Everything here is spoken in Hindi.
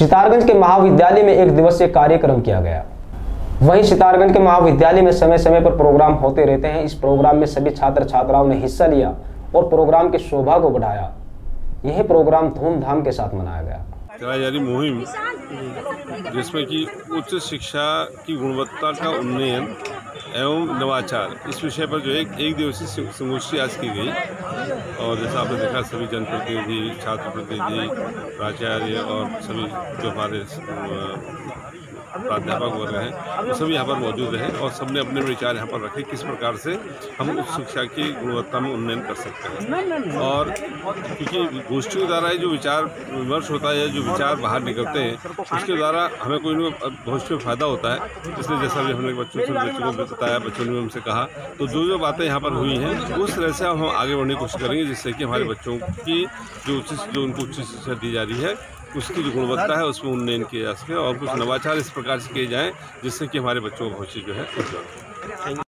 सितारगंज के महाविद्यालय में एक दिवसीय कार्यक्रम किया गया। वहीं सितारगंज के महाविद्यालय में समय समय पर प्रोग्राम होते रहते हैं। इस प्रोग्राम में सभी छात्र छात्राओं ने हिस्सा लिया और प्रोग्राम की शोभा को बढ़ाया। यह प्रोग्राम धूमधाम के साथ मनाया गया। कार्यालय मुहिम जिसमें कि उच्च शिक्षा की गुणवत्ता का उन्नयन एवं नवाचार, इस विषय पर जो है एक दिवसीय संगोष्ठी आज की गई। और जैसा आपने देखा, सभी जनप्रतिनिधि, छात्र प्रतिनिधि, प्राचार्य और सभी जो हमारे प्राध्यापक वर्ग हैं, वो सभी यहाँ पर मौजूद रहे और सबने अपने विचार यहाँ पर रखे किस प्रकार से हम उच्च शिक्षा की गुणवत्ता में उन्नयन कर सकते हैं। और क्योंकि गोष्ठी के द्वारा जो विचार विमर्श होता है, जो विचार बाहर निकलते हैं, उसके द्वारा हमें कोई ना कोई भविष्य में फ़ायदा होता है। इसलिए जैसा भी हमने बच्चों को बताया, बच्चों ने हमसे कहा, तो जो जो बातें यहाँ पर हुई हैं उस तरह से हम आगे बढ़ने की कोशिश करेंगे, जिससे कि हमारे बच्चों की जो उनको उच्च शिक्षा दी जा रही है उसकी जो गुणवत्ता है उसमें उन्नयन किया जा सके और कुछ नवाचार इस प्रकार से किए जाएँ जिससे कि हमारे बच्चों का भविष्य जो है उज्जवल हो।